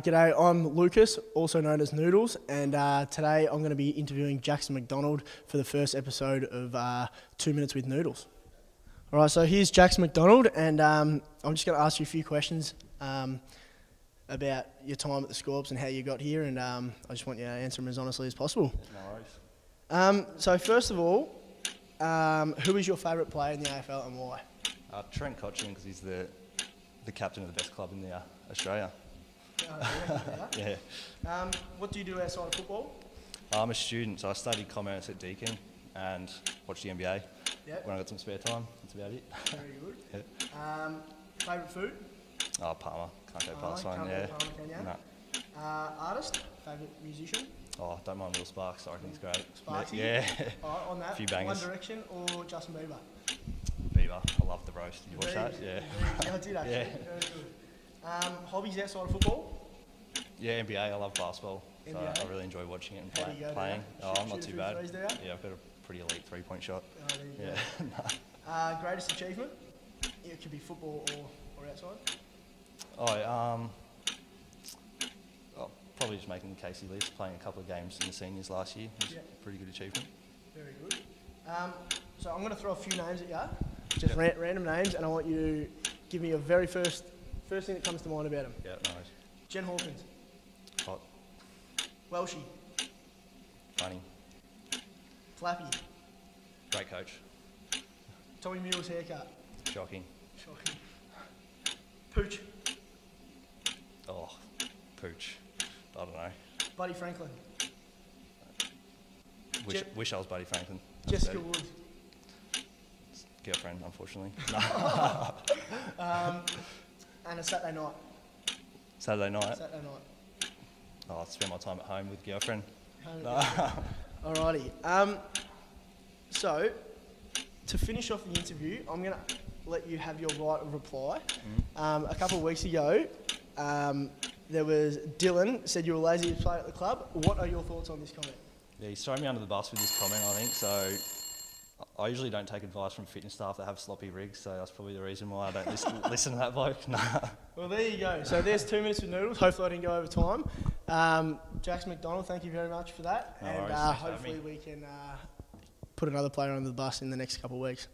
G'day, I'm Lucas, also known as Noodles, and today I'm going to be interviewing Jackson McDonald for the first episode of 2 Minutes with Noodles. Alright, so here's Jackson McDonald, and I'm just going to ask you a few questions about your time at the Scorps and how you got here, and I just want you to answer them as honestly as possible. No worries. So first of all, who is your favourite player in the AFL and why? Trent Cotchin, because he's the captain of the best club in the, Australia. Yeah. What do you do outside of football? I'm a student, so I studied commerce at Deakin and watched the NBA when I got some spare time. That's about it. Very good. Yeah. Favourite food? Oh, Palmer. Can't go past one. Can't go Palmer, can you? No. Artist? Favourite musician? Oh, don't mind Will Sparks. I reckon he's great. Sparksy? Yeah. All right, on that, few bangers. One Direction or Justin Bieber? Bieber. I love The Roast. Did you watch that? Yeah. Yeah, I did actually. Yeah. Very good. Hobbies outside of football? Yeah, NBA. I love basketball. NBA? So I really enjoy watching it and playing. Oh, I'm not too bad. Yeah, I've got a pretty elite three-point shot. Oh, there you go. Greatest achievement? It could be football or outside. Oh, probably just making the Casey list, playing a couple of games in the seniors last year. It was a pretty good achievement. Very good. So I'm going to throw a few names at you, just random names, and I want you to give me your very first thing that comes to mind about him. Yeah, nice. Jen Hawkins. Hot. Welshie. Funny. Flappy. Great coach. Tommy Mule's haircut. Shocking. Shocking. Pooch. Oh, Pooch. I don't know. Buddy Franklin. Wish I was Buddy Franklin. That's Jessica Woods. Girlfriend, unfortunately. And a Saturday night. Saturday night? Saturday night. Oh, I spend my time at home with girlfriend. Alrighty. So, to finish off the interview, I'm going to let you have your right of reply. A couple of weeks ago, there was Dylan said you were lazy to play at the club. What are your thoughts on this comment? Yeah, he's throwing me under the bus with this comment, I think. So, I usually don't take advice from fitness staff that have sloppy rigs, so that's probably the reason why I don't listen to that bloke. Nah. Well, there you go. So there's 2 minutes with Noodles. Hopefully I didn't go over time. Jackson McDonald, thank you very much for that. No worries, hopefully we can put another player under the bus in the next couple of weeks.